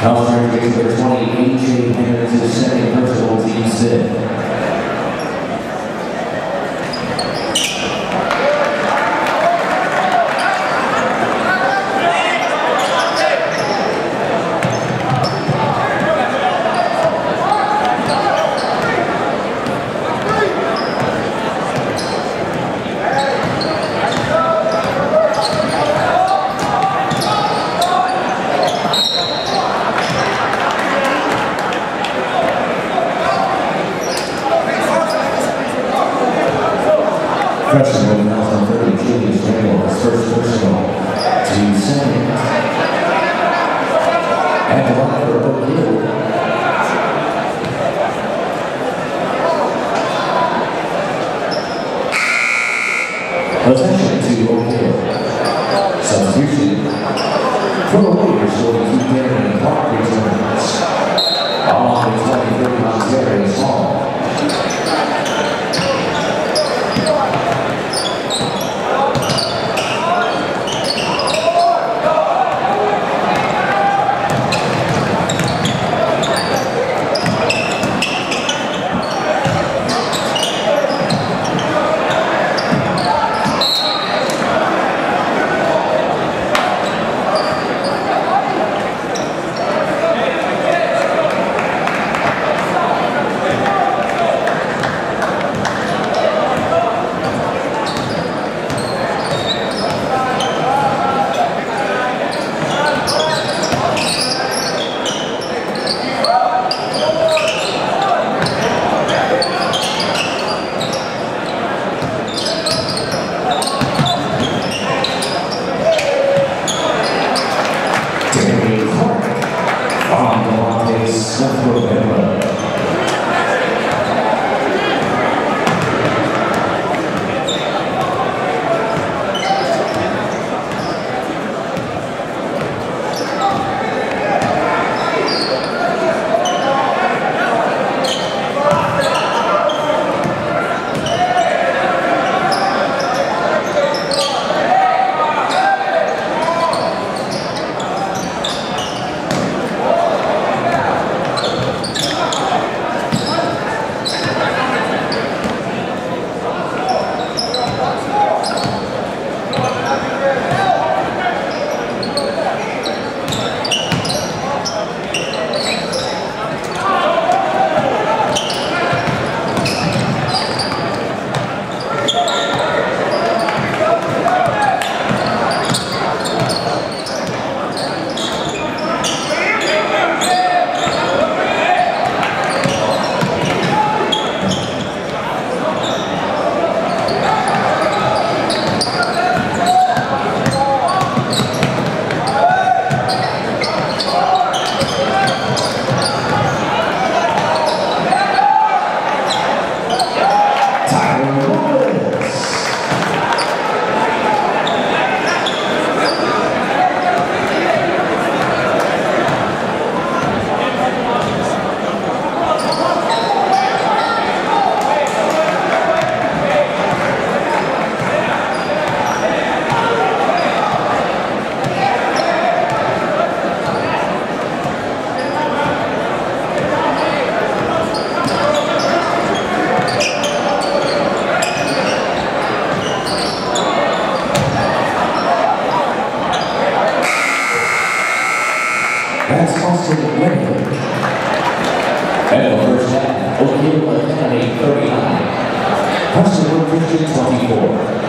California number 20, A.J. Harris, the second personal team sit. Prestonwood now 30, Julius Daniels, first personal, team second. At the line for Oak Hill, attention to Oak Hill. Substitution for the leaders will be Keith Bannon and Clark returns. All the 23 miles there is Hall. That's also the winner. And the first half, Oak Hill Academy 39, Prestonwood Christian 24.